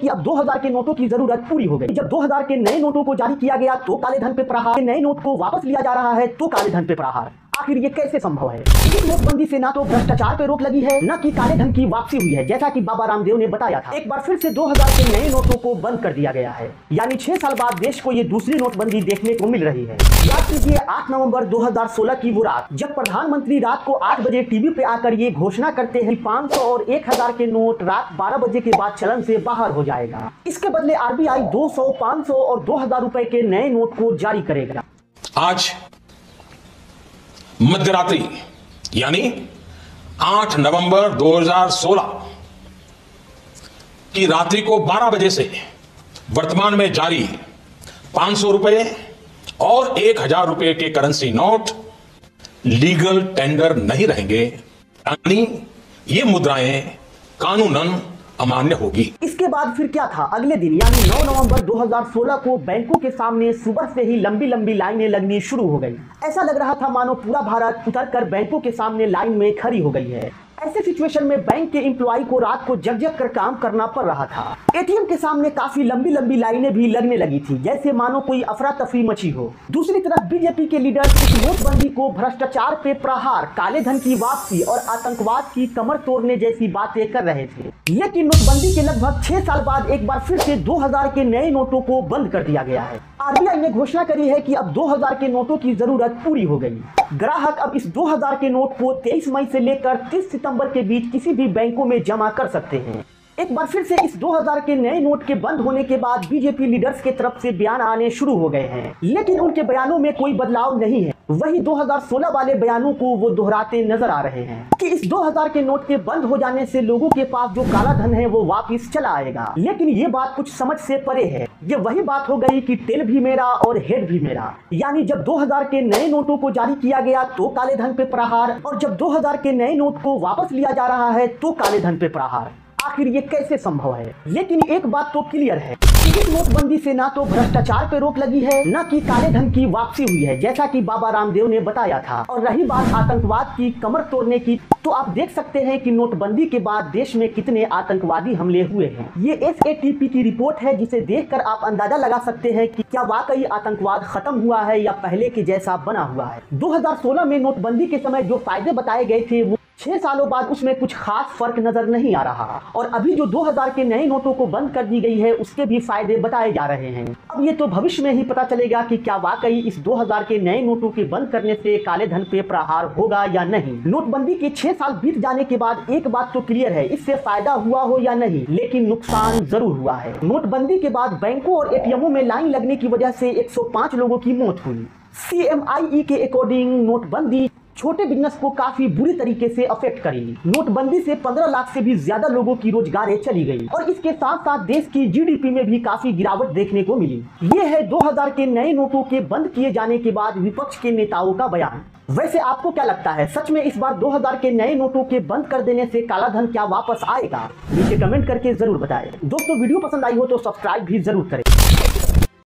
कि अब 2000 के नोटों की जरूरत पूरी हो गई। जब 2000 के नए नोटों को जारी किया गया तो काले धन पे प्रहार, नए नोट को वापस लिया जा रहा है तो काले धन पे प्रहार। आखिर ये कैसे संभव है? इस नोटबंदी से ना तो भ्रष्टाचार पे रोक लगी है, ना कि काले धन की वापसी हुई है। जैसा कि बाबा रामदेव ने बताया था, एक बार फिर से 2000 के नए नोटों को बंद कर दिया गया है। यानी 6 साल बाद देश को ये दूसरी नोटबंदी देखने को मिल रही है। याद कीजिए 8 नवंबर 2016 की वो रात, जब प्रधानमंत्री रात को 8 बजे टीवी पे आकर ये घोषणा करते हैं 500 और 1000 के नोट रात 12 बजे के बाद चलन से बाहर हो जाएगा। इसके बदले RBI 200, 500 और 2000 रुपए के नए नोट को जारी करेगा। आज मध्यरात्रि यानी 8 नवंबर 2016 की रात्रि को 12 बजे से वर्तमान में जारी 500 रुपए और 1000 रुपए के करेंसी नोट लीगल टेंडर नहीं रहेंगे, यानी ये मुद्राएं कानूनन अमान्य होगी। इसके बाद फिर क्या था? अगले दिन यानी 9 नवंबर 2016 को बैंकों के सामने सुबह से ही लंबी लंबी लाइनें लगनी शुरू हो गई। ऐसा लग रहा था मानो पूरा भारत उतरकर बैंकों के सामने लाइन में खड़ी हो गई है। ऐसे सिचुएशन में बैंक के एम्प्लॉई को रात को जग जग कर काम करना पड़ रहा था। ATM के सामने काफी लंबी लंबी लाइनें भी लगने लगी थी, जैसे मानो कोई अफरा तफरी मची हो। दूसरी तरफ बीजेपी के लीडर इस नोटबंदी को भ्रष्टाचार पे प्रहार, काले धन की वापसी और आतंकवाद की कमर तोड़ने जैसी बातें कर रहे थे। लेकिन नोटबंदी के लगभग 6 साल बाद एक बार फिर से 2000 के नए नोटों को बंद कर दिया गया है। RBI ने घोषणा करी है कि अब 2000 के नोटों की जरूरत पूरी हो गई। ग्राहक अब इस 2000 के नोट को 23 मई से लेकर 30 सितंबर के बीच किसी भी बैंकों में जमा कर सकते हैं। एक बार फिर से इस 2000 के नए नोट के बंद होने के बाद बीजेपी लीडर्स के तरफ से बयान आने शुरू हो गए हैं, लेकिन उनके बयानों में कोई बदलाव नहीं है। वही 2016 वाले बयानों को वो दोहराते नजर आ रहे हैं कि इस 2000 के नोट के बंद हो जाने से लोगों के पास जो काला धन है वो वापस चला आएगा। लेकिन ये बात कुछ समझ से परे है। ये वही बात हो गई कि तेल भी मेरा और हेड भी मेरा। यानी जब 2000 के नए नोटों को जारी किया गया तो काले धन पे प्रहार, और जब 2000 के नए नोट को वापस लिया जा रहा है तो काले धन पे प्रहार। आखिर ये कैसे संभव है? लेकिन एक बात तो क्लियर है, इस नोटबंदी से ना तो भ्रष्टाचार पे रोक लगी है, ना कि काले धन की वापसी हुई है, जैसा कि बाबा रामदेव ने बताया था। और रही बात आतंकवाद की कमर तोड़ने की, तो आप देख सकते हैं कि नोटबंदी के बाद देश में कितने आतंकवादी हमले हुए हैं। ये SATP की रिपोर्ट है, जिसे देखकर आप अंदाजा लगा सकते हैं कि क्या वाकई आतंकवाद खत्म हुआ है या पहले के जैसा बना हुआ है। 2016 में नोटबंदी के समय जो फायदे बताए गए थे, वो 6 सालों बाद उसमें कुछ खास फर्क नजर नहीं आ रहा। और अभी जो 2000 के नए नोटों को बंद कर दी गई है, उसके भी फायदे बताए जा रहे हैं। अब ये तो भविष्य में ही पता चलेगा कि क्या वाकई इस 2000 के नए नोटों के बंद करने से काले धन पे प्रहार होगा या नहीं। नोटबंदी के 6 साल बीत जाने के बाद एक बात तो क्लियर है, इससे फायदा हुआ हो या नहीं, लेकिन नुकसान जरूर हुआ है। नोटबंदी के बाद बैंकों और ATMों में लाइन लगने की वजह से 105 लोगों की मौत हुई। CMIE के अकॉर्डिंग नोटबंदी छोटे बिजनेस को काफी बुरी तरीके से अफेक्ट करेगी। नोटबंदी से 15 लाख से भी ज्यादा लोगों की रोजगारें चली गई, और इसके साथ साथ देश की GDP में भी काफी गिरावट देखने को मिली। ये है 2000 के नए नोटों के बंद किए जाने के बाद विपक्ष के नेताओं का बयान। वैसे आपको क्या लगता है, सच में इस बार 2000 के नए नोटों के बंद कर देने से काला धन क्या वापस आएगा? नीचे कमेंट करके जरूर बताएं। दोस्तों, वीडियो पसंद आई हो तो सब्सक्राइब भी जरूर करें।